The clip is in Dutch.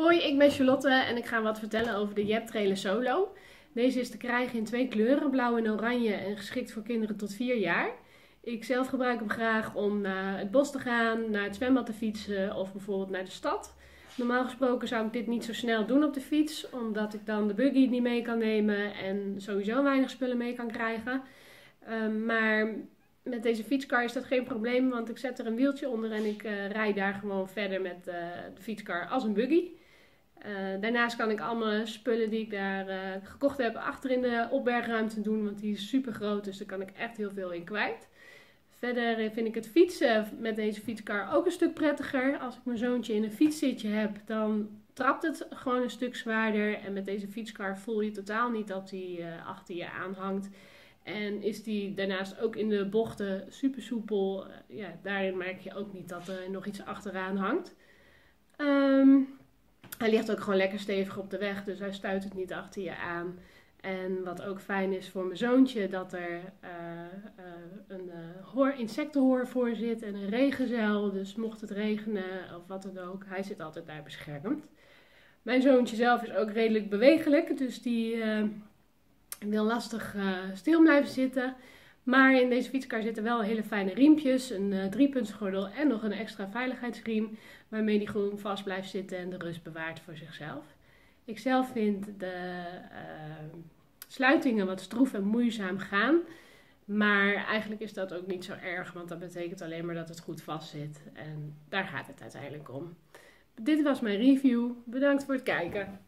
Hoi, ik ben Charlotte en ik ga wat vertellen over de Yepp Trailer Solo. Deze is te krijgen in twee kleuren, blauw en oranje, en geschikt voor kinderen tot 4 jaar. Ik zelf gebruik hem graag om naar het bos te gaan, naar het zwembad te fietsen of bijvoorbeeld naar de stad. Normaal gesproken zou ik dit niet zo snel doen op de fiets, omdat ik dan de buggy niet mee kan nemen en sowieso weinig spullen mee kan krijgen. Maar met deze fietskar is dat geen probleem, want ik zet er een wieltje onder en ik rijd daar gewoon verder met de fietskar als een buggy. Daarnaast kan ik allemaal spullen die ik daar gekocht heb achter in de opbergruimte doen, want die is super groot, dus daar kan ik echt heel veel in kwijt. Verder vind ik het fietsen met deze fietskar ook een stuk prettiger. Als ik mijn zoontje in een fietszitje heb, dan trapt het gewoon een stuk zwaarder. En met deze fietskar voel je totaal niet dat die achter je aanhangt. En is die daarnaast ook in de bochten super soepel. Ja, daarin merk je ook niet dat er nog iets achteraan hangt. Hij ligt ook gewoon lekker stevig op de weg, dus hij stuit het niet achter je aan. En wat ook fijn is voor mijn zoontje, dat er een insectenhoorn voor zit en een regenzeil. Dus mocht het regenen of wat dan ook, hij zit altijd daar beschermd. Mijn zoontje zelf is ook redelijk bewegelijk, dus die wil lastig stil blijven zitten. Maar in deze fietskar zitten wel hele fijne riempjes, een driepuntsgordel en nog een extra veiligheidsriem, waarmee die gewoon vast blijft zitten en de rust bewaart voor zichzelf. Ik zelf vind de sluitingen wat stroef en moeizaam gaan, maar eigenlijk is dat ook niet zo erg, want dat betekent alleen maar dat het goed vast zit en daar gaat het uiteindelijk om. Dit was mijn review, bedankt voor het kijken.